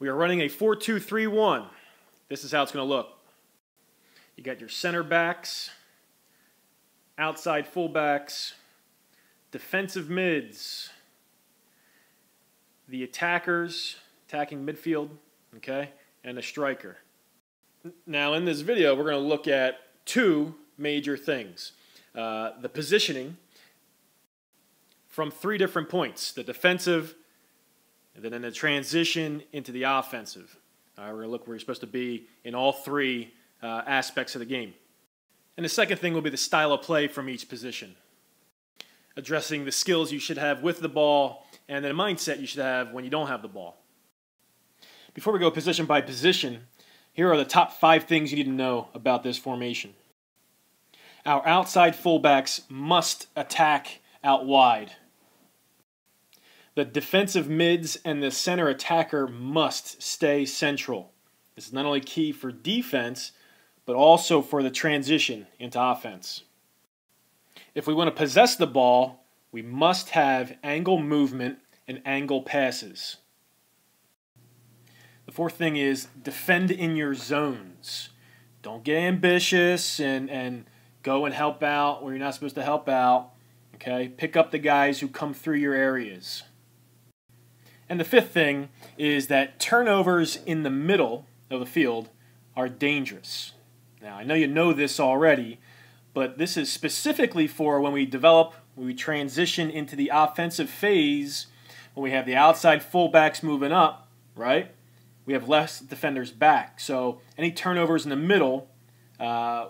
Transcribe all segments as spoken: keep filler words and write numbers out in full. We are running a four two three one. This is how it's going to look. You got your center backs, outside fullbacks, defensive mids, the attackers, attacking midfield, okay, and a striker. Now in this video we're going to look at two major things. Uh, the positioning from three different points, the defensive, and then the transition into the offensive. Uh, we're going to look where you're supposed to be in all three uh, aspects of the game. And the second thing will be the style of play from each position, addressing the skills you should have with the ball and then a mindset you should have when you don't have the ball. Before we go position by position, here are the top five things you need to know about this formation. Our outside fullbacks must attack out wide. The defensive mids and the center attacker must stay central. This is not only key for defense, but also for the transition into offense. If we want to possess the ball, we must have angle movement and angle passes. The fourth thing is defend in your zones. Don't get ambitious and, and go and help out where you're not supposed to help out. Okay? Pick up the guys who come through your areas. And the fifth thing is that turnovers in the middle of the field are dangerous. Now, I know you know this already, but this is specifically for when we develop, when we transition into the offensive phase, when we have the outside fullbacks moving up, right? We have less defenders back. So any turnovers in the middle, uh,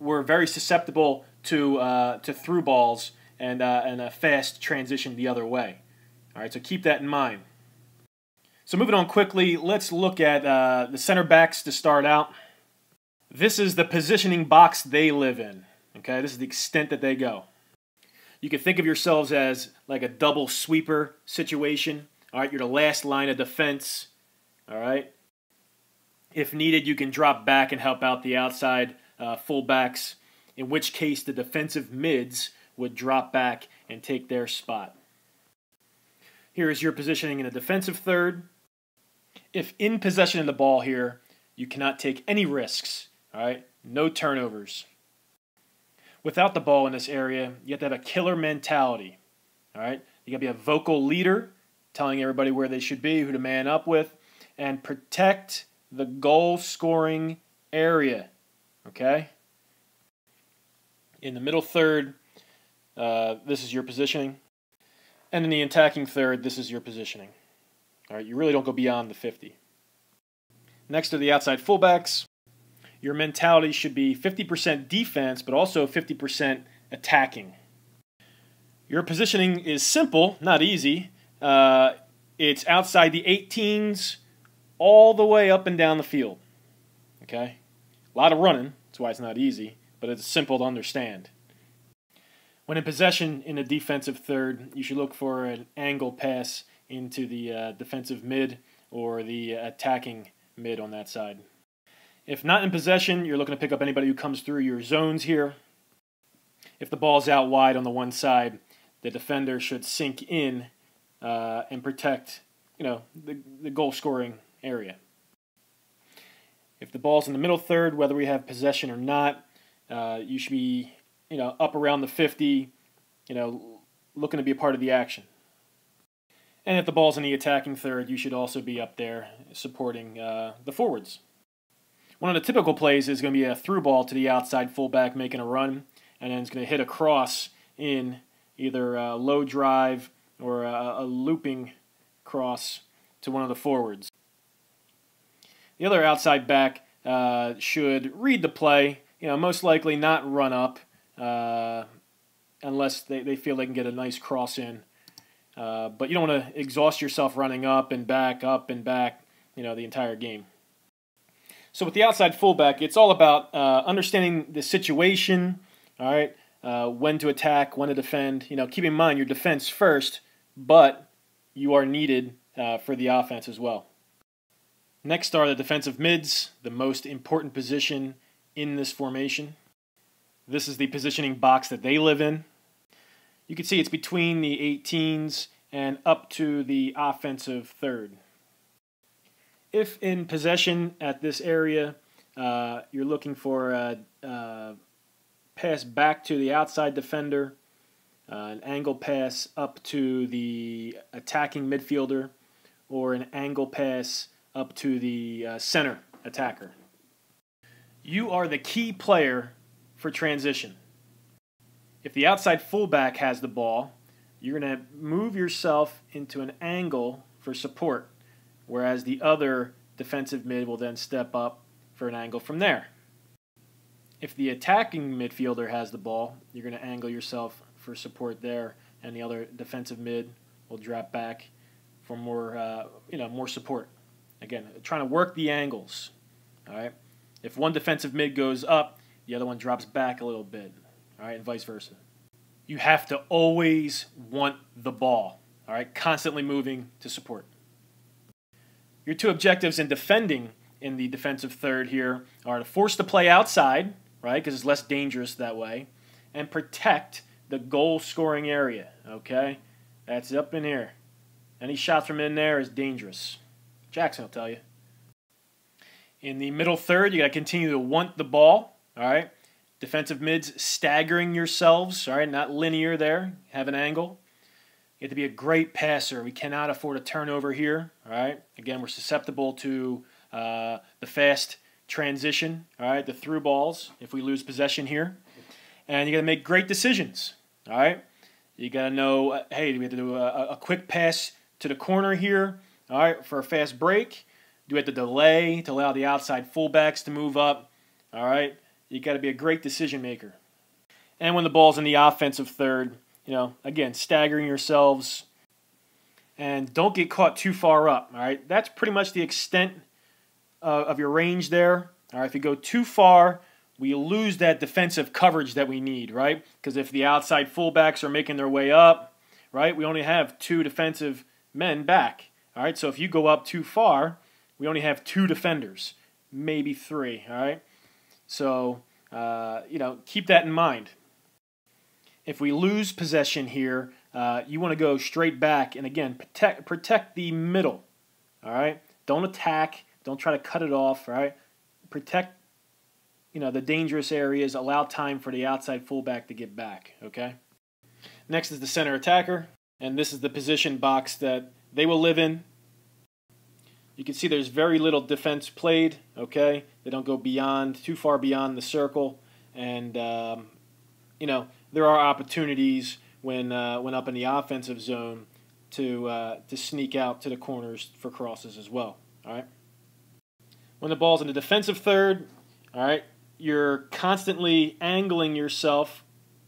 we're very susceptible to, uh, to through balls and, uh, and a fast transition the other way. All right, so keep that in mind. So moving on quickly, let's look at uh, the center backs to start out. This is the positioning box they live in. Okay, this is the extent that they go. You can think of yourselves as like a double sweeper situation. All right, you're the last line of defense. All right. If needed, you can drop back and help out the outside uh, fullbacks, in which case the defensive mids would drop back and take their spot. Here is your positioning in a defensive third. If in possession of the ball here, you cannot take any risks. All right, no turnovers. Without the ball in this area, you have to have a killer mentality. All right, you got to be a vocal leader, telling everybody where they should be, who to man up with, and protect the goal-scoring area. Okay. In the middle third, uh, this is your positioning, and in the attacking third, this is your positioning. All right, you really don't go beyond the fifty. Next are the outside fullbacks. Your mentality should be fifty percent defense, but also fifty percent attacking. Your positioning is simple, not easy. Uh, it's outside the eighteens, all the way up and down the field. Okay, a lot of running. That's why it's not easy, but it's simple to understand. When in possession in a defensive third, you should look for an angle pass into the uh, defensive mid or the attacking mid on that side. If not in possession, you're looking to pick up anybody who comes through your zones here. If the ball's out wide on the one side, the defender should sink in uh, and protect, you know, the, the goal-scoring area. If the ball's in the middle third, whether we have possession or not, uh, you should be, you know, up around the fifty, you know, looking to be a part of the action. And if the ball's in the attacking third, you should also be up there supporting uh, the forwards. One of the typical plays is going to be a through ball to the outside fullback making a run, and then it's going to hit a cross in either a low drive or a, a looping cross to one of the forwards. The other outside back uh, should read the play, you know, most likely not run up uh, unless they, they feel they can get a nice cross in. Uh, but you don't want to exhaust yourself running up and back, up and back, you know, the entire game. So with the outside fullback, it's all about uh, understanding the situation, all right, uh, when to attack, when to defend. You know, keep in mind your defense first, but you are needed uh, for the offense as well. Next are the defensive mids, the most important position in this formation. This is the positioning box that they live in. You can see it's between the eighteens and up to the offensive third. If in possession at this area, uh, you're looking for a, a pass back to the outside defender, uh, an angle pass up to the attacking midfielder, or an angle pass up to the uh, center attacker. You are the key player for transition. If the outside fullback has the ball, you're going to move yourself into an angle for support, whereas the other defensive mid will then step up for an angle from there. If the attacking midfielder has the ball, you're going to angle yourself for support there, and the other defensive mid will drop back for more, uh, you know, more support. Again, trying to work the angles. All right. If one defensive mid goes up, the other one drops back a little bit. All right, and vice versa. You have to always want the ball, all right? Constantly moving to support. Your two objectives in defending in the defensive third here are to force the play outside, right, because it's less dangerous that way, and protect the goal-scoring area, okay? That's up in here. Any shot from in there is dangerous. Jackson will tell you. In the middle third, you got to continue to want the ball, all right? Defensive mids staggering yourselves, all right, not linear there, have an angle. You have to be a great passer. We cannot afford a turnover here, all right. Again, we're susceptible to uh, the fast transition, all right, the through balls if we lose possession here. And you got to make great decisions, all right. You got to know, uh, hey, do we have to do a, a quick pass to the corner here, all right, for a fast break? Do we have to delay to allow the outside fullbacks to move up, all right? You got to be a great decision maker. And when the ball's in the offensive third, you know, again, staggering yourselves. And don't get caught too far up, all right? That's pretty much the extent uh, of your range there. All right, if you go too far, we lose that defensive coverage that we need, right? Because if the outside fullbacks are making their way up, right, we only have two defensive men back, all right? So if you go up too far, we only have two defenders, maybe three, all right? So, uh, you know, keep that in mind. If we lose possession here, uh, you want to go straight back and, again, protect, protect the middle, all right? Don't attack. Don't try to cut it off, all right? Protect, you know, the dangerous areas. Allow time for the outside fullback to get back, okay? Next is the center attacker, and this is the position box that they will live in. You can see there's very little defense played, okay? They don't go beyond, too far beyond the circle. And, um, you know, there are opportunities when, uh, when up in the offensive zone to, uh, to sneak out to the corners for crosses as well, all right? When the ball's in the defensive third, all right, you're constantly angling yourself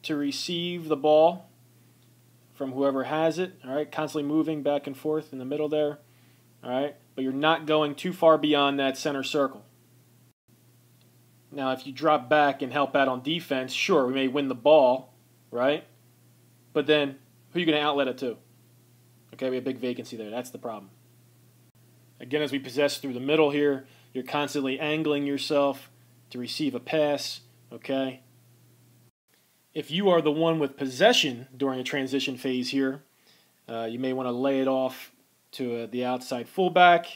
to receive the ball from whoever has it, all right? Constantly moving back and forth in the middle there, all right? But you're not going too far beyond that center circle. Now, if you drop back and help out on defense, sure, we may win the ball, right? But then, who are you going to outlet it to? Okay, we have a big vacancy there. That's the problem. Again, as we possess through the middle here, you're constantly angling yourself to receive a pass, okay? If you are the one with possession during a transition phase here, uh, you may want to lay it off to uh, the outside fullback,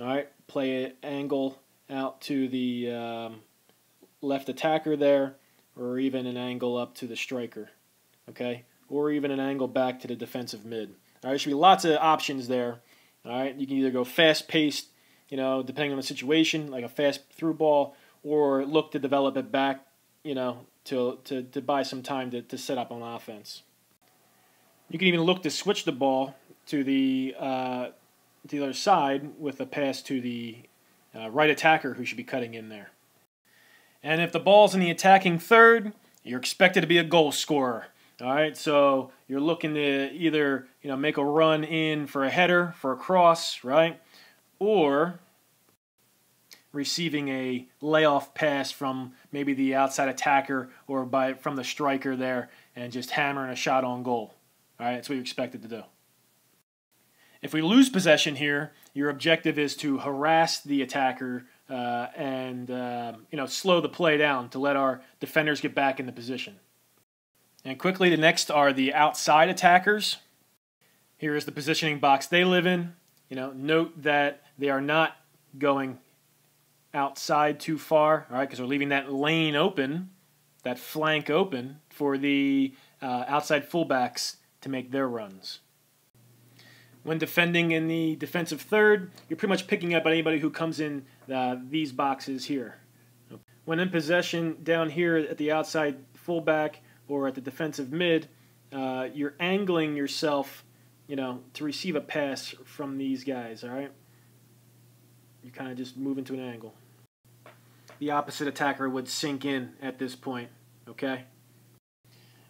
all right, play an angle out to the um, left attacker there, or even an angle up to the striker, okay, or even an angle back to the defensive mid. All right, there should be lots of options there, all right. You can either go fast-paced, you know, depending on the situation, like a fast through ball, or look to develop it back, you know, to, to, to buy some time to, to set up on offense. You can even look to switch the ball to the, uh, to the other side with a pass to the uh, right attacker who should be cutting in there. And if the ball's in the attacking third, you're expected to be a goal scorer. All right, so you're looking to either, you know, make a run in for a header, for a cross, right, or receiving a layoff pass from maybe the outside attacker or by from the striker there and just hammering a shot on goal. All right, that's what you're expected to do. If we lose possession here, your objective is to harass the attacker uh, and uh, you know, slow the play down to let our defenders get back into position. And quickly, the next are the outside attackers. Here is the positioning box they live in. You know, note that they are not going outside too far, all right, because we're leaving that lane open, that flank open for the uh, outside fullbacks to make their runs. When defending in the defensive third, you're pretty much picking up on anybody who comes in uh, these boxes here. When in possession down here at the outside fullback or at the defensive mid, uh, you're angling yourself, you know, to receive a pass from these guys, all right? You kind of just move into an angle. The opposite attacker would sink in at this point, okay?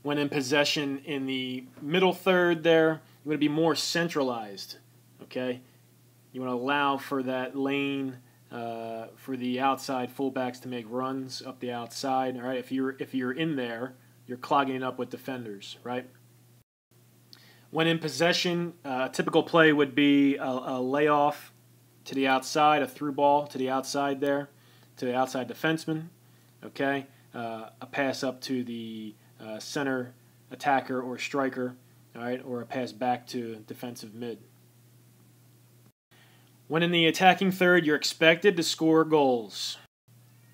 When in possession in the middle third there, you want to be more centralized, okay? You want to allow for that lane uh, for the outside fullbacks to make runs up the outside, all right? If you're, if you're in there, you're clogging it up with defenders, right? When in possession, a uh, typical play would be a, a layoff to the outside, a through ball to the outside there, to the outside defenseman, okay? Uh, a pass up to the uh, center attacker or striker, all right, or a pass back to defensive mid. When in the attacking third, you're expected to score goals.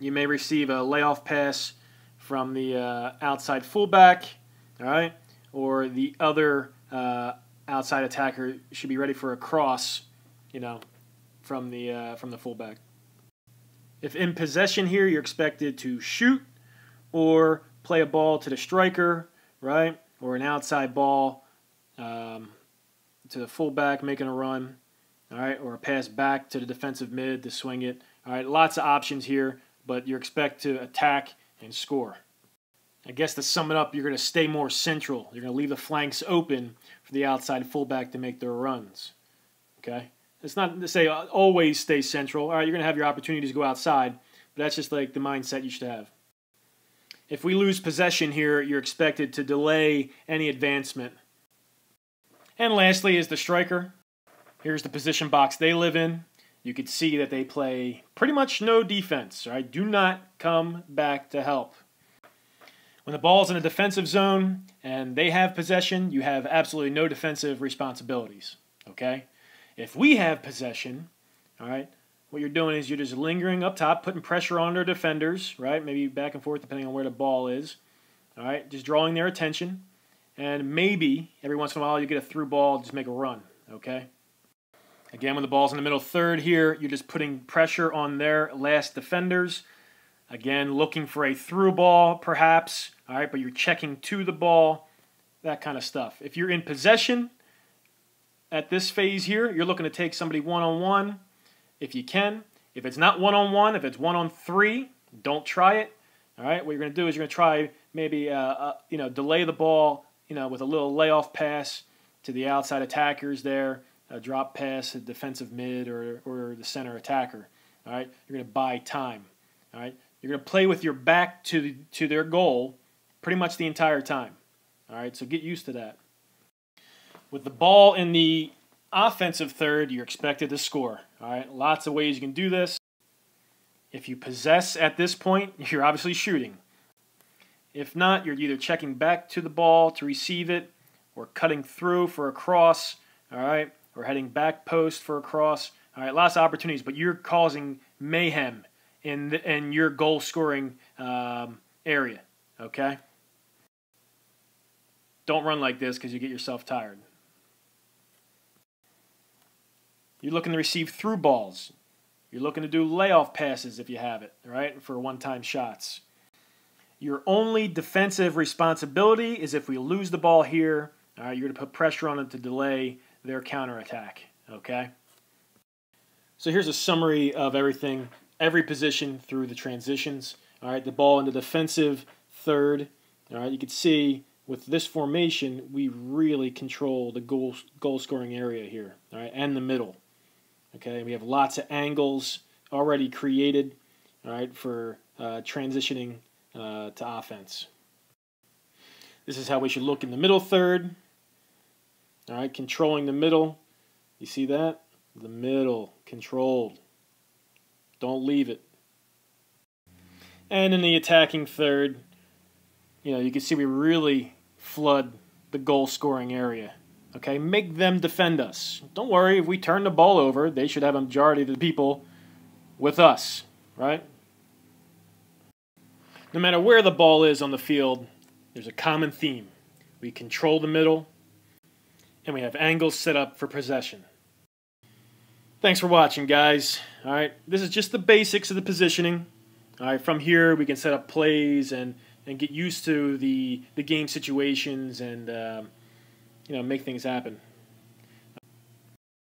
You may receive a layoff pass from the uh, outside fullback, all right, or the other uh, outside attacker should be ready for a cross, you know, from the uh, from the fullback. If in possession here, you're expected to shoot or play a ball to the striker, right, or an outside ball Um, to the fullback making a run, all right, or a pass back to the defensive mid to swing it. All right, lots of options here, but you're expected to attack and score. I guess to sum it up, you're going to stay more central. You're going to leave the flanks open for the outside fullback to make their runs. Okay, it's not to say always stay central. All right, you're going to have your opportunities to go outside, but that's just like the mindset you should have. If we lose possession here, you're expected to delay any advancement. And lastly is the striker. Here's the position box they live in. You can see that they play pretty much no defense, right? Do not come back to help. When the ball's in a defensive zone and they have possession, you have absolutely no defensive responsibilities, okay? If we have possession, all right, what you're doing is you're just lingering up top, putting pressure on their defenders, right? Maybe back and forth depending on where the ball is, all right? Just drawing their attention. And maybe, every once in a while, you get a through ball, just make a run, okay? Again, when the ball's in the middle third here, you're just putting pressure on their last defenders. Again, looking for a through ball, perhaps, all right? But you're checking to the ball, that kind of stuff. If you're in possession at this phase here, you're looking to take somebody one-on-one if you can. If it's not one-on-one, if it's one-on-three, don't try it, all right? What you're going to do is you're going to try maybe, uh, uh, you know, delay the ball, you know, with a little layoff pass to the outside attackers there, a drop pass to defensive mid or, or the center attacker, all right? You're going to buy time, all right? You're going to play with your back to, the, to their goal pretty much the entire time, all right? So get used to that. With the ball in the offensive third, you're expected to score, all right? Lots of ways you can do this. If you possess at this point, you're obviously shooting. If not, you're either checking back to the ball to receive it or cutting through for a cross, all right, or heading back post for a cross. All right, lots of opportunities, but you're causing mayhem in, the, in your goal-scoring um, area, okay? Don't run like this because you get yourself tired. You're looking to receive through balls. You're looking to do layoff passes if you have it, all right, for one-time shots. Your only defensive responsibility is if we lose the ball here, all right, you're going to put pressure on it to delay their counterattack, okay? So here's a summary of everything, every position through the transitions, all right? The ball in the defensive third, all right? You can see with this formation, we really control the goal, goal scoring area here, all right, and the middle, okay? We have lots of angles already created, all right, for uh, transitioning Uh, to offense. This is how we should look in the middle third. All right, controlling the middle. You see that? The middle, controlled. Don't leave it. And in the attacking third, you know, you can see we really flood the goal-scoring area. Okay, make them defend us. Don't worry, if we turn the ball over, they should have a majority of the people with us, right? No matter where the ball is on the field, there's a common theme. We control the middle, and we have angles set up for possession. Thanks for watching, guys. All right, this is just the basics of the positioning. All right, from here we can set up plays and and get used to the the game situations and um, you know, make things happen.